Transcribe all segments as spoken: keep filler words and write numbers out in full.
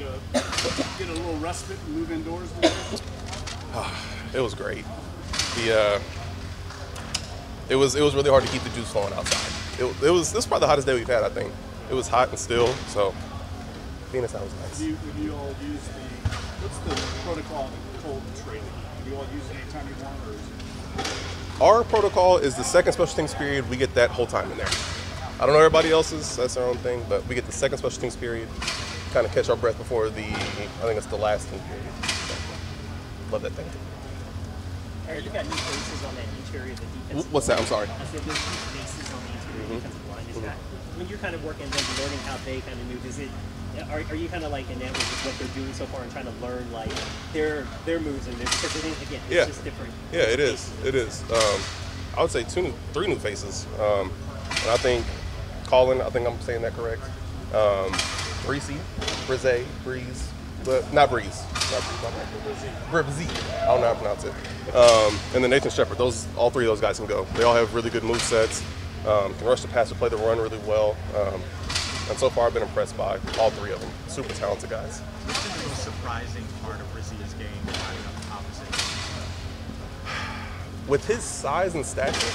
you to get a little respite and move indoors? It was great. The uh, it was it was really hard to keep the juice flowing outside. It, it was this was probably the hottest day we've had. I think it was hot and still. So being inside was nice. Do you, do you all use the what's the protocol in cold training? Do you all use it anytime you want, or is it? Our protocol is the second special things period. We get that whole time in there. I don't know everybody else's, that's their own thing, but we get the second special things period, kind of catch our breath before the, I think it's the last thing period. So, love that thing. Eric, you got new faces on that interior of the defensive What's line. that? I'm sorry. I said there's new faces on the interior of the defensive line. Is mm-hmm. that, when you're kind of working and learning how they kind of move, is it, are, are you kind of like enamored with what they're doing so far and trying to learn like their their moves and their, because it is, again, it's yeah. just different. Yeah, it faces. is. It is. Um, I would say two, new, three new faces. Um, and I think Colin, I think I'm saying that correct. Um, Bresee, Bresee, Breeze, but not Breeze, not Breeze, Bresee. I don't know how to pronounce it. Um, and then Nathan Shepard. Those, all three of those guys can go. They all have really good move sets. Um, can rush the passer, play the run really well. Um, and so far, I've been impressed by all three of them. Super talented guys. What's the most surprising part of Bresee's game? With his size and stature,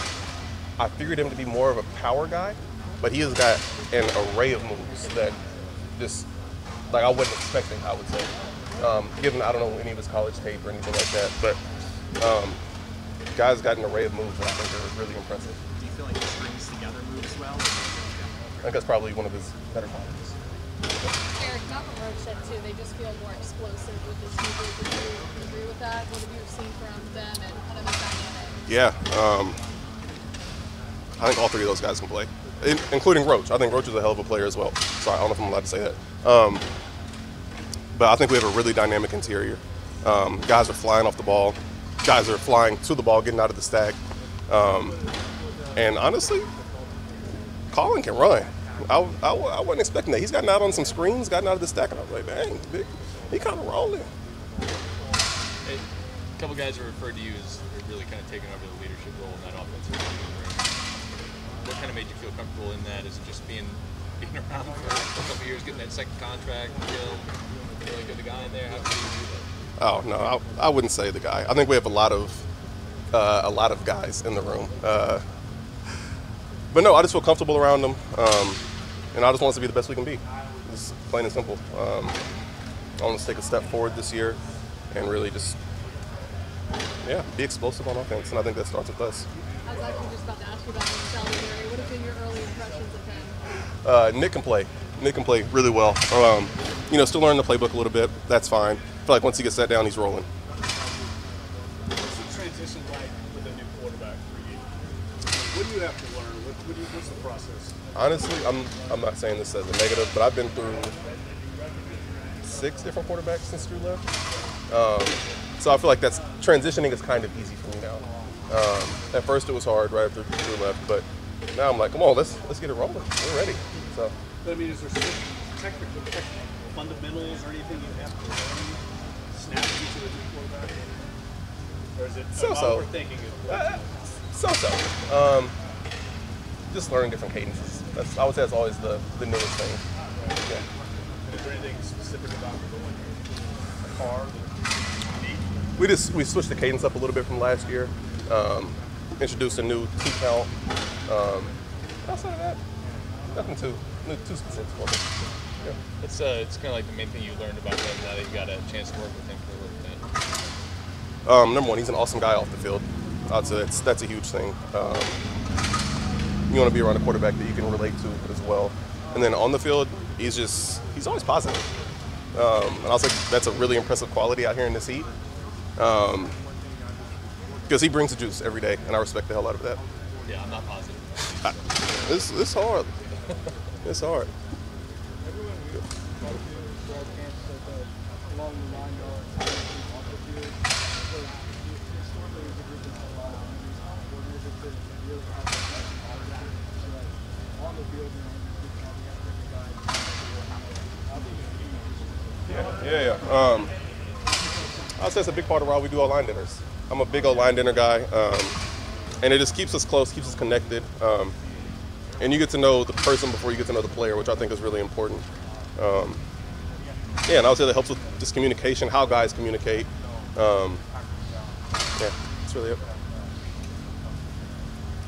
I figured him to be more of a power guy. But he has got an array of moves that just, like I wasn't expecting, I would say. Um, given I don't know any of his college tape or anything like that, but um, the guy's got an array of moves that I think are really impressive. Do you feel like he strings together moves well? I think that's probably one of his better qualities. Eric, not the road shed too, they just feel more explosive with this new group. Would you agree with that? What have you seen from them and kind of the dynamic? Yeah, um, I think all three of those guys can play. In, including Roach. I think Roach is a hell of a player as well. Sorry, I don't know if I'm allowed to say that. Um, but I think we have a really dynamic interior. Um, guys are flying off the ball. Guys are flying to the ball, getting out of the stack. Um, and honestly, Colin can run. I, I, I wasn't expecting that. He's gotten out on some screens, gotten out of the stack, and I was like, dang, big, he kind of rolling. Hey, a couple guys are referred to you as really kind of taking over the leadership role in that offensive team. What kind of made you feel comfortable in that? Is it just being being around for a couple of years, getting that second contract, feel really good the guy in there? How did you do that? Oh no, I, I wouldn't say the guy. I think we have a lot of uh, a lot of guys in the room, uh, but no, I just feel comfortable around them, um, and I just want us to be the best we can be. Just plain and simple. Um, I want us to take a step forward this year and really just yeah be explosive on offense, and I think that starts with us. I was actually just about to ask you about Nick. What have been your early impressions of him? Uh, Nick can play. Nick can play really well. Um, you know, still learning the playbook a little bit. That's fine. I feel like once he gets that down, he's rolling. What's the transition like with a new quarterback for you? What do you have to learn? What, what do you, what's the process? Honestly, I'm I'm not saying this as a negative, but I've been through six different quarterbacks since Drew left. Um, so I feel like that's transitioning is kind of easy for me now. Um, at first it was hard right after Drew left, but now I'm like, come on, let's let's get it rolling. We're ready. So. But I mean, is there technical, technical fundamentals or anything you have to learn snapping to a new quarterback? Or is it so so? Uh, so so. Um, just learning different cadences. That's I would say that's always the the newest thing. Right. Yeah. Is there anything specific about the car? The we just we switched the cadence up a little bit from last year. Um, introduced a new two count. Um, outside of that, nothing too, no, too specific for me. Yeah. It's, uh, it's kind of like the main thing you learned about him now that you got a chance to work with him for a little bit. Um, number one, he's an awesome guy off the field. I'd say that's, that's a huge thing. Um, you want to be around a quarterback that you can relate to as well. And then on the field, he's just, he's always positive. Um, and I was like, that's a really impressive quality out here in this heat. Um, Because he brings the juice every day, and I respect the hell out of that. Yeah, I'm not positive. I, it's, it's hard. It's hard. Everyone we talk to broadcasts that along the line are off the field. Historically, there's a group that's a lot of injuries on the field. Really have that on the field, and the Yeah, yeah, yeah. Um, I'd say that's a big part of why we do our line dinners. I'm a big O-line dinner guy, um, and it just keeps us close, keeps us connected, um, and you get to know the person before you get to know the player, which I think is really important. Um, yeah, and I would say that helps with just communication, how guys communicate. Um, yeah, that's really it.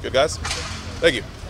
Good, guys. Thank you.